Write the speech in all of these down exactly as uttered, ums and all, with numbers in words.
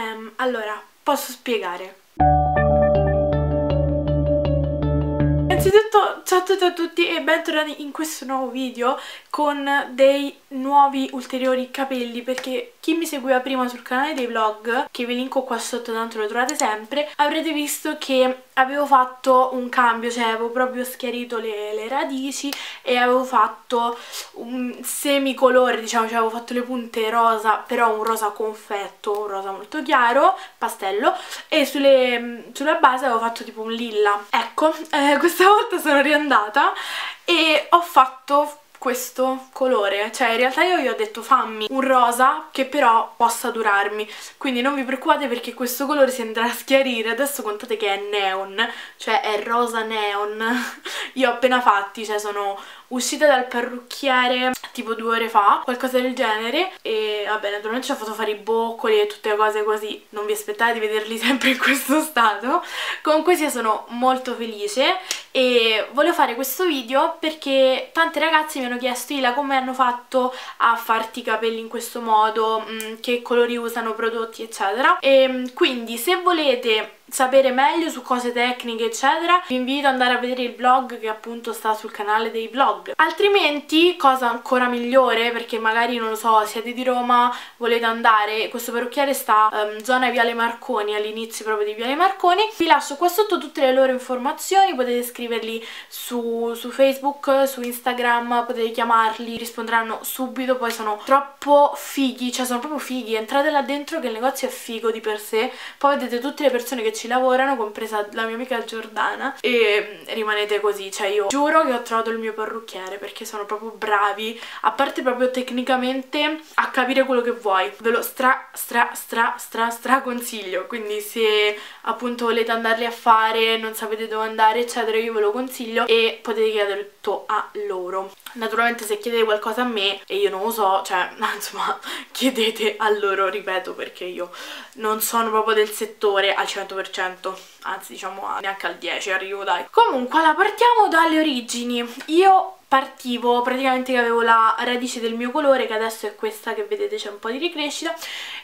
Um, allora, posso spiegare. Innanzitutto, ciao a tutti, a tutti e bentornati in questo nuovo video con dei nuovi ulteriori capelli, perché chi mi seguiva prima sul canale dei vlog, che vi linko qua sotto, tanto lo trovate sempre, avrete visto che avevo fatto un cambio, cioè avevo proprio schiarito le, le radici e avevo fatto un semicolore, diciamo, cioè avevo fatto le punte rosa, però un rosa confetto, un rosa molto chiaro, pastello, e sulle, sulla base avevo fatto tipo un lilla. Ecco, eh, questa volta sono riandata e ho fatto questo colore, cioè in realtà io vi ho detto fammi un rosa che però possa durarmi, quindi non vi preoccupate perché questo colore si andrà a schiarire. Adesso contate che è neon, cioè è rosa neon. Io ho appena fatti, cioè sono uscita dal parrucchiere tipo due ore fa, qualcosa del genere, e vabbè, naturalmente ci ho fatto fare i boccoli e tutte le cose così, non vi aspettate di vederli sempre in questo stato. Comunque sia, sono molto felice e volevo fare questo video perché tante ragazze mi hanno chiesto: Ila, come hanno fatto a farti i capelli in questo modo, che colori usano, prodotti eccetera, e quindi se volete sapere meglio su cose tecniche eccetera vi invito ad andare a vedere il vlog che appunto sta sul canale dei vlog. Altrimenti, cosa ancora migliore, perché magari non lo so, siete di Roma, volete andare, questo parrucchiere sta um, zona Viale Marconi, all'inizio proprio di Viale Marconi. Vi lascio qua sotto tutte le loro informazioni, potete scriverli su, su Facebook, su Instagram, potete chiamarli, risponderanno subito. Poi sono troppo fighi, cioè sono proprio fighi, entrate là dentro che il negozio è figo di per sé, poi vedete tutte le persone che ci lavorano, compresa la mia amica Giordana, e rimanete così, cioè io giuro che ho trovato il mio parrucchiere, perché sono proprio bravi, a parte proprio tecnicamente, a capire quello che vuoi. Ve lo stra stra stra stra stra consiglio, quindi se appunto volete andarli a fare, non sapete dove andare eccetera, io ve lo consiglio e potete chiedere tutto a loro. Naturalmente se chiedete qualcosa a me e io non lo so, cioè insomma chiedete a loro, ripeto, perché io non sono proprio del settore al cento per cento, anzi diciamo neanche al dieci per cento arrivo, dai. Comunque la partiamo dalle origini. Io partivo praticamente che avevo la radice del mio colore, che adesso è questa che vedete, c'è un po' di ricrescita,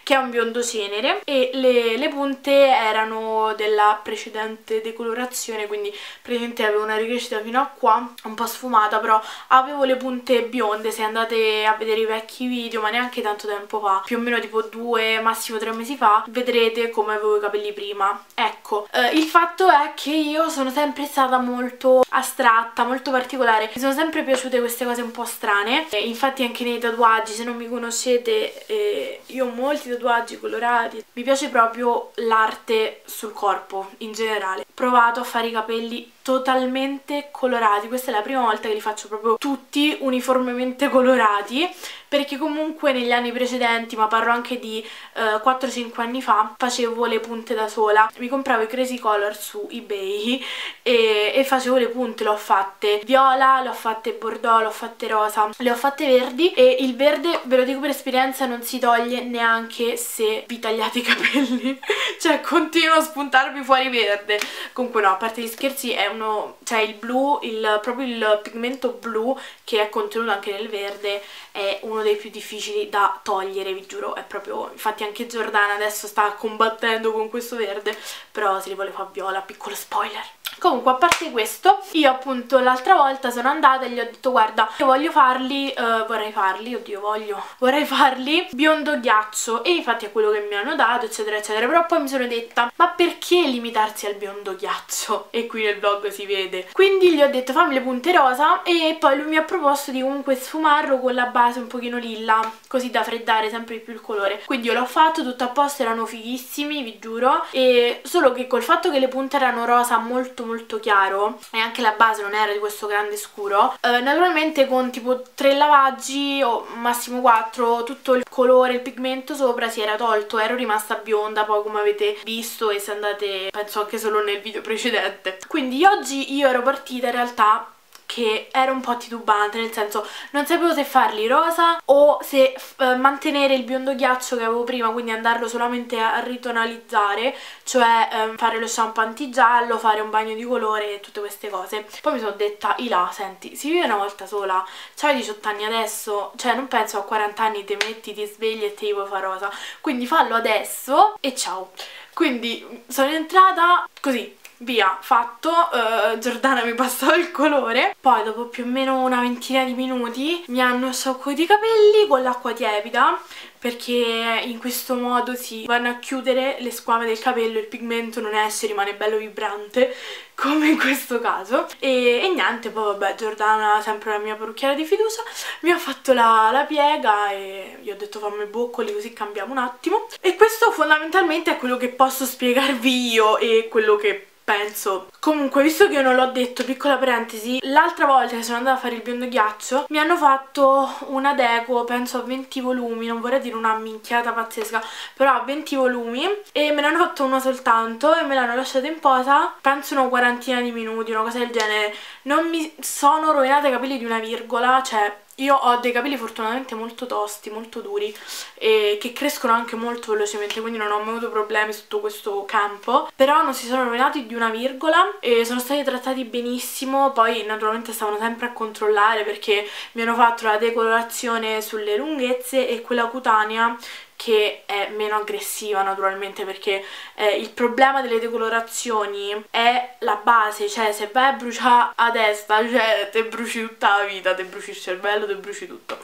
che è un biondo cenere, e le, le punte erano della precedente decolorazione, quindi praticamente avevo una ricrescita fino a qua, un po' sfumata, però avevo le punte bionde. Se andate a vedere i vecchi video, ma neanche tanto tempo fa, più o meno tipo due, massimo tre mesi fa, vedrete come avevo i capelli prima. Ecco, eh, il fatto è che io sono sempre stata molto astratta, molto particolare, mi sono sempre piaciute queste cose un po' strane, e infatti anche nei tatuaggi, se non mi conoscete, eh, io ho molti tatuaggi colorati, mi piace proprio l'arte sul corpo in generale. Ho provato a fare i capelli totalmente colorati, questa è la prima volta che li faccio proprio tutti uniformemente colorati, perché comunque negli anni precedenti, ma parlo anche di eh, quattro cinque anni fa, facevo le punte da sola, mi compravo i Crazy Color su eBay e, e facevo le punte, le ho fatte viola, le ho fatte bordeaux, le ho fatte rosa, le ho fatte verdi, e il verde, ve lo dico per esperienza, non si toglie neanche se vi tagliate i capelli cioè continuo a spuntarvi fuori verde. Comunque no, a parte gli scherzi, è un Uno, cioè il blu, il, proprio il pigmento blu che è contenuto anche nel verde è uno dei più difficili da togliere, vi giuro, è proprio, infatti anche Giordana adesso sta combattendo con questo verde, però se li vuole far viola, piccolo spoiler. Comunque, a parte questo, io appunto l'altra volta sono andata e gli ho detto: guarda, io voglio farli, eh, vorrei farli, oddio voglio, vorrei farli biondo ghiaccio, e infatti è quello che mi hanno dato eccetera eccetera. Però poi mi sono detta: ma perché limitarsi al biondo ghiaccio? E qui nel vlog si vede. Quindi gli ho detto: fammi le punte rosa, e poi lui mi ha proposto di comunque sfumarlo con la base un pochino lilla, così da freddare sempre di più il colore. Quindi io l'ho fatto, tutto a posto, erano fighissimi, vi giuro, e solo che col fatto che le punte erano rosa molto molto chiaro e anche la base non era di questo grande scuro, eh, naturalmente con tipo tre lavaggi o massimo quattro tutto il colore, il pigmento sopra si era tolto, ero rimasta bionda poi, come avete visto, e se andate penso anche solo nel video precedente. Quindi oggi io ero partita in realtà che ero un po' titubante, nel senso non sapevo se farli rosa o se eh, mantenere il biondo ghiaccio che avevo prima, quindi andarlo solamente a ritonalizzare, cioè eh, fare lo shampoo antigiallo, fare un bagno di colore e tutte queste cose. Poi mi sono detta, Ilà, senti, si vive una volta sola, c'hai diciotto anni adesso, cioè non penso a quaranta anni te metti, ti svegli e te li puoi fare rosa, quindi fallo adesso e ciao. Quindi sono entrata così, via, fatto, uh, Giordana mi passò il colore, poi dopo più o meno una ventina di minuti mi hanno asciugato i capelli con l'acqua tiepida, perché in questo modo si vanno a chiudere le squame del capello, il pigmento non esce, rimane bello vibrante come in questo caso, e, e niente, poi vabbè, Giordana, sempre la mia parrucchiera di fiducia, mi ha fatto la, la piega e gli ho detto fammi i boccoli così cambiamo un attimo, e questo fondamentalmente è quello che posso spiegarvi io e quello che penso. Comunque, visto che io non l'ho detto, piccola parentesi, l'altra volta che sono andata a fare il biondo ghiaccio mi hanno fatto una deco, penso a venti volumi, non vorrei dire una minchiata pazzesca, però a venti volumi, e me ne hanno fatto uno soltanto e me l'hanno lasciata in posa penso una quarantina di minuti, una cosa del genere. Non mi sono rovinata i capelli di una virgola, cioè io ho dei capelli fortunatamente molto tosti, molto duri, e che crescono anche molto velocemente, quindi non ho mai avuto problemi sotto questo campo, però non si sono rovinati di una virgola e sono stati trattati benissimo. Poi naturalmente stavano sempre a controllare, perché mi hanno fatto la decolorazione sulle lunghezze e quella cutanea che è meno aggressiva naturalmente, perché eh, il problema delle decolorazioni è la base, cioè se vai a bruciare a testa, cioè te bruci tutta la vita, te bruci il cervello, te bruci tutto,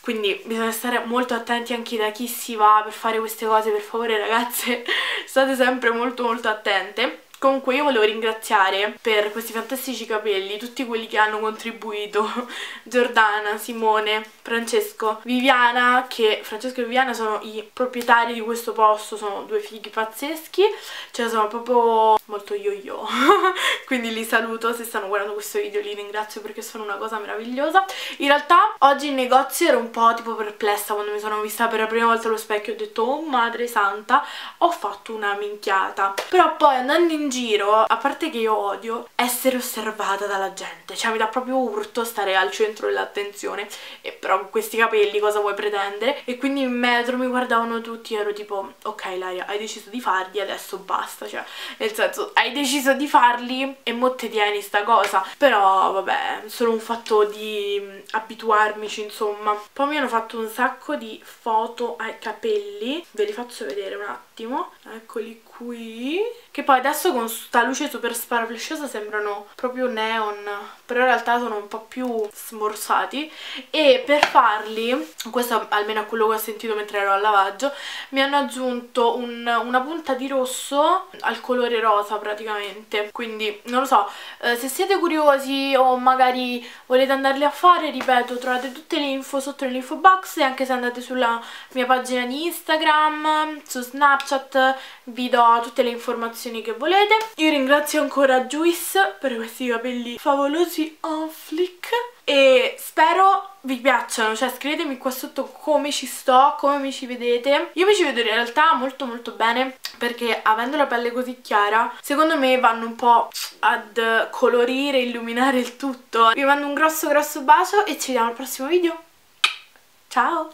quindi bisogna stare molto attenti anche da chi si va per fare queste cose, per favore ragazze state sempre molto molto attente. Comunque io volevo ringraziare per questi fantastici capelli tutti quelli che hanno contribuito, Giordana, Simone, Francesco, Viviana, che Francesco e Viviana sono i proprietari di questo posto, sono due fighi pazzeschi, cioè sono proprio molto yo-yo quindi li saluto, se stanno guardando questo video li ringrazio perché sono una cosa meravigliosa. In realtà oggi in negozio ero un po' tipo perplessa quando mi sono vista per la prima volta allo specchio, ho detto oh madre santa, ho fatto una minchiata, però poi andando in giro, a parte che io odio essere osservata dalla gente, cioè mi dà proprio urto stare al centro dell'attenzione, e però con questi capelli cosa vuoi pretendere, e quindi in metro mi guardavano tutti e ero tipo ok Ilaria, hai deciso di farli, adesso basta, cioè nel senso hai deciso di farli e mo te tieni sta cosa, però vabbè, solo un fatto di abituarmici insomma. Poi mi hanno fatto un sacco di foto ai capelli, ve li faccio vedere un attimo, eccoli qui, che poi adesso con sta luce super sparaflesciosa sembrano proprio neon, però in realtà sono un po' più smorzati, e per farli, questo almeno è quello che ho sentito mentre ero al lavaggio, mi hanno aggiunto un, una punta di rosso al colore rosa praticamente, quindi non lo so, eh, se siete curiosi o magari volete andarli a fare, ripeto, trovate tutte le info sotto nell'info box, e anche se andate sulla mia pagina di Instagram, su Snapchat, vi do tutte le informazioni che volete. Io ringrazio ancora Juice per questi capelli favolosi on flick e spero vi piacciono, cioè scrivetemi qua sotto come ci sto, come mi ci vedete. Io mi ci vedo in realtà molto molto bene, perché avendo la pelle così chiara secondo me vanno un po' ad colorire, illuminare il tutto. Vi mando un grosso grosso bacio e ci vediamo al prossimo video, ciao!